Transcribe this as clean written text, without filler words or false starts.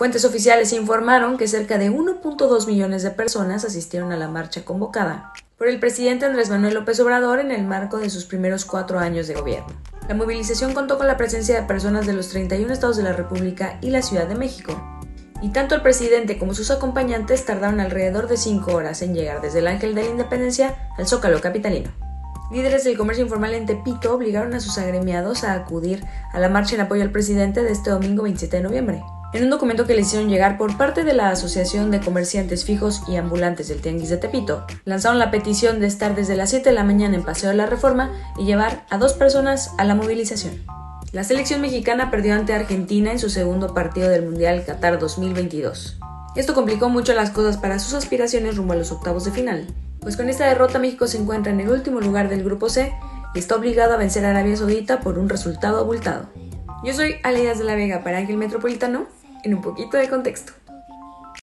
Fuentes oficiales informaron que cerca de 1.2 millones de personas asistieron a la marcha convocada por el presidente Andrés Manuel López Obrador en el marco de sus primeros 4 años de gobierno. La movilización contó con la presencia de personas de los 31 estados de la República y la Ciudad de México, y tanto el presidente como sus acompañantes tardaron alrededor de 5 horas en llegar desde el Ángel de la Independencia al Zócalo capitalino. Líderes del comercio informal en Tepito obligaron a sus agremiados a acudir a la marcha en apoyo al presidente de este domingo 27 de noviembre. En un documento que le hicieron llegar por parte de la Asociación de Comerciantes Fijos y Ambulantes del Tianguis de Tepito, lanzaron la petición de estar desde las 7 de la mañana en Paseo de la Reforma y llevar a 2 personas a la movilización. La selección mexicana perdió ante Argentina en su segundo partido del Mundial Qatar 2022. Esto complicó mucho las cosas para sus aspiraciones rumbo a los octavos de final, pues con esta derrota México se encuentra en el último lugar del Grupo C y está obligado a vencer a Arabia Saudita por un resultado abultado. Yo soy Alias de la Vega para Ángel Metropolitano, en un poquito de contexto.